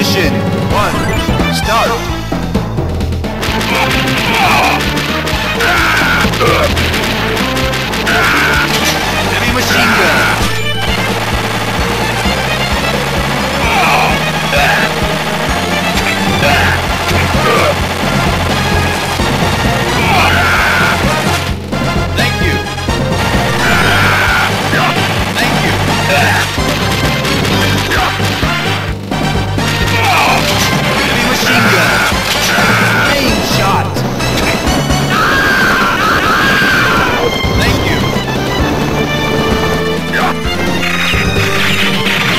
Mission 1, start! Heavy machine gun! Thank you! Thank you!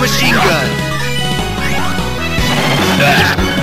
machine gun. Thank you. Okay.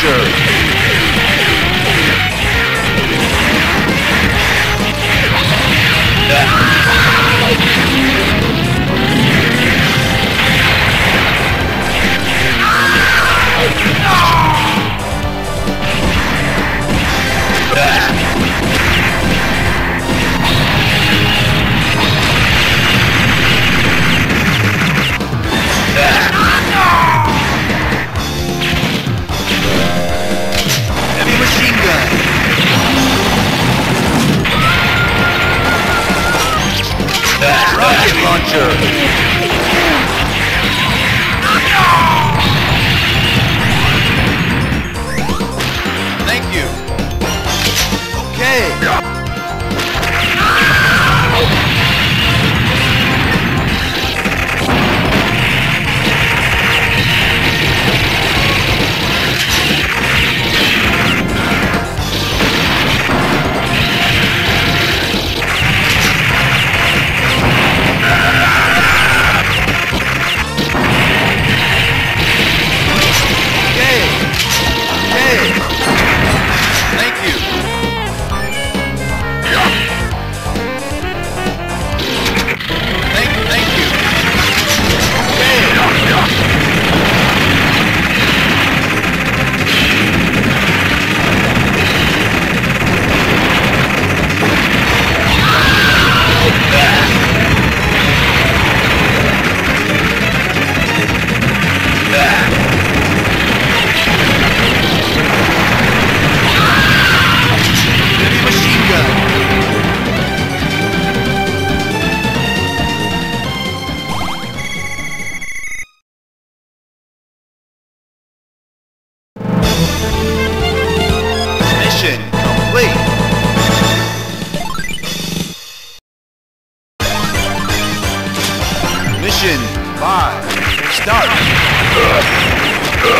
Soldier. Mission 5, start! Thank you!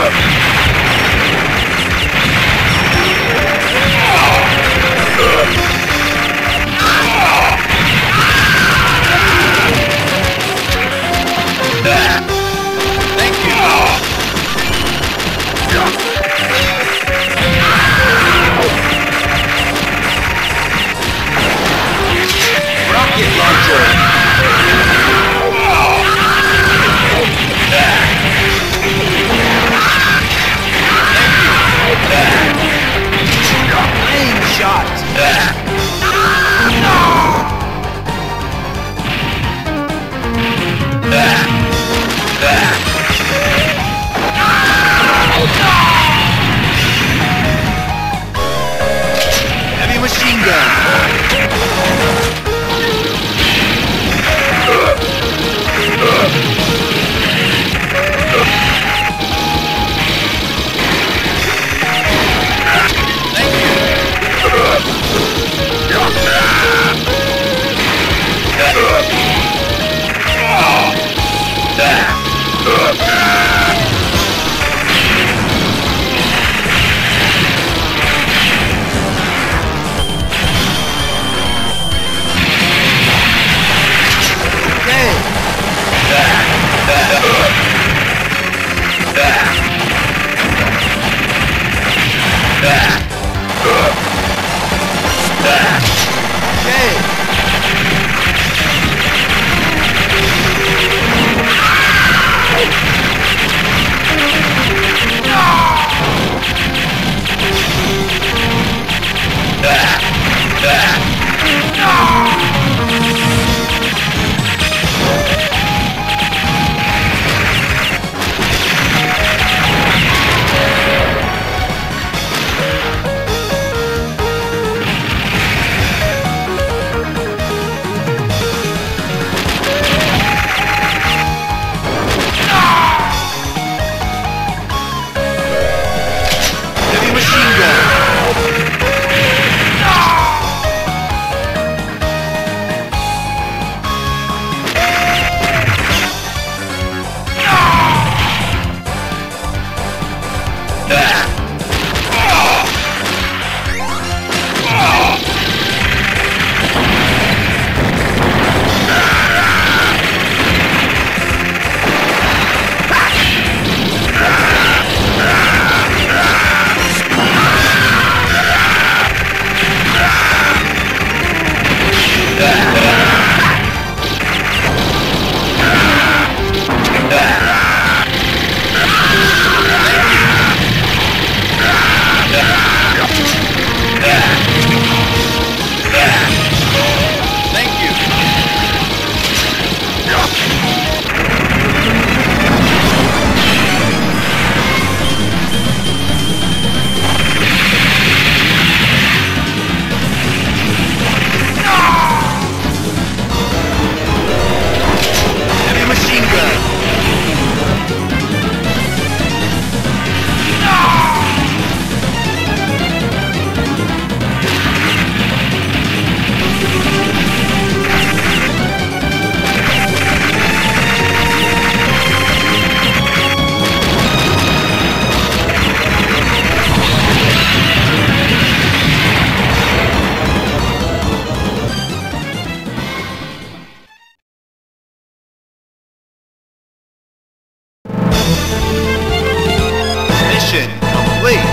Mission complete.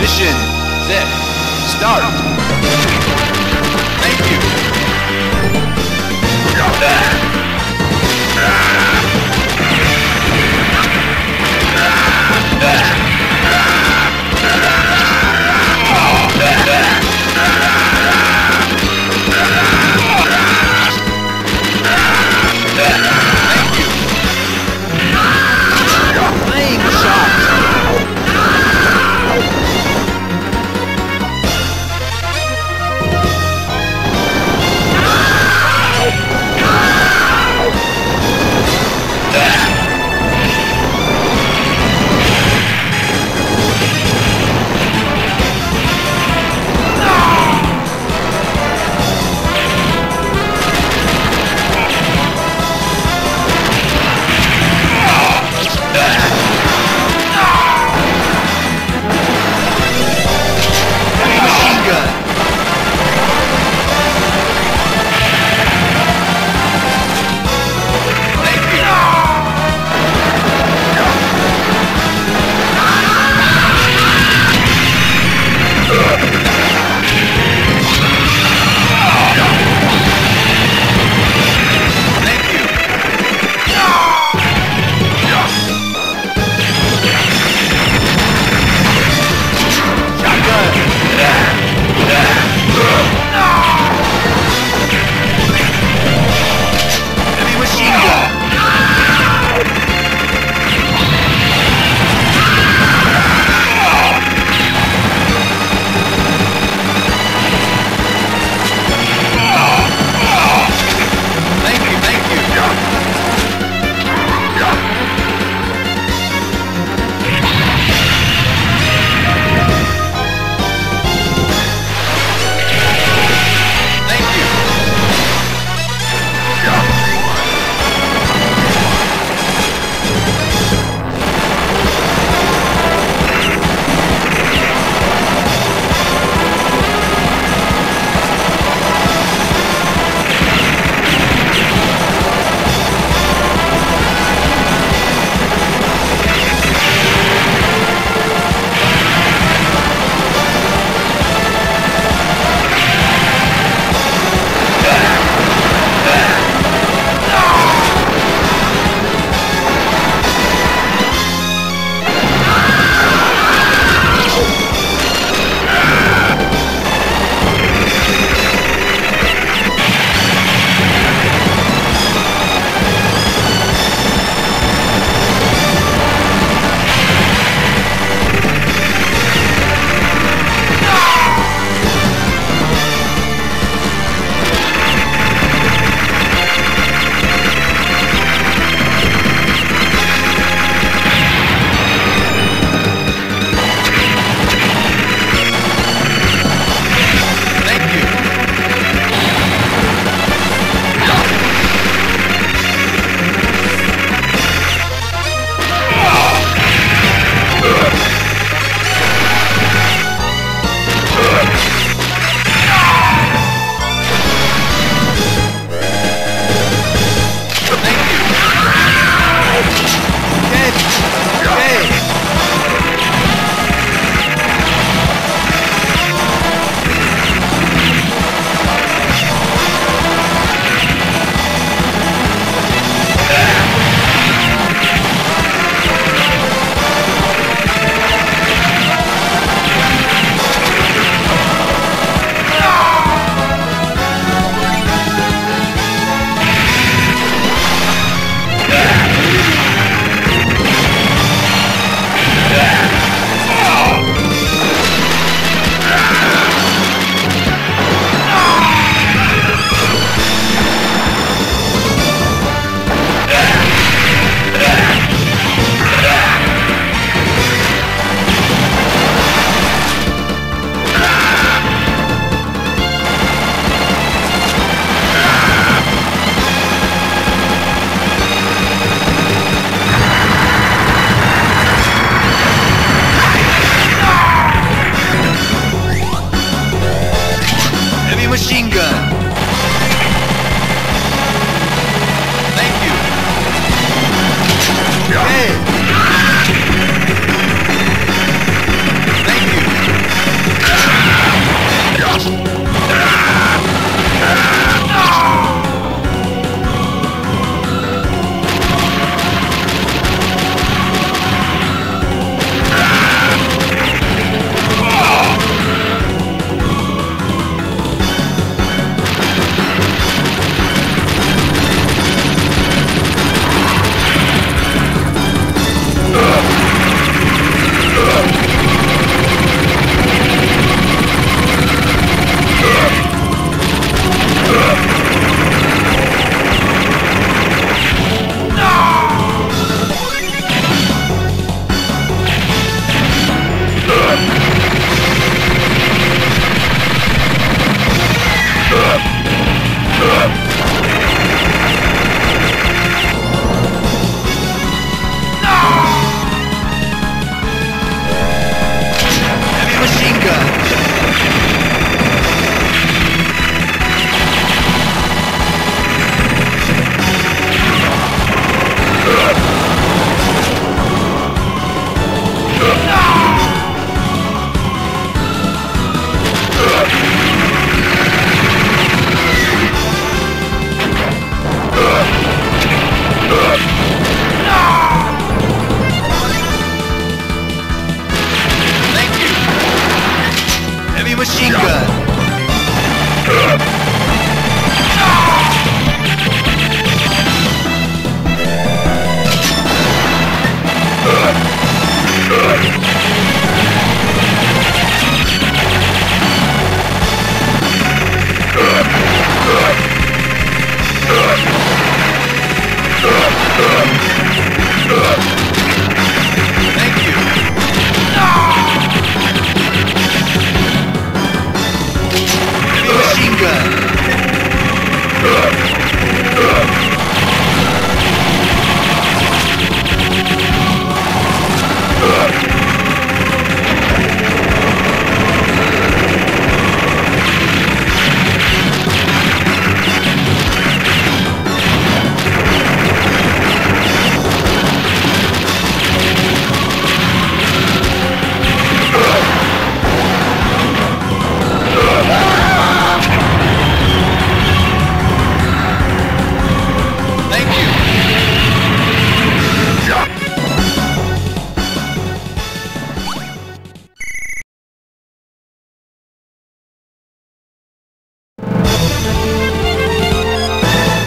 Mission zip. Start. Thank you. Machine gun!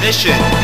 Mission.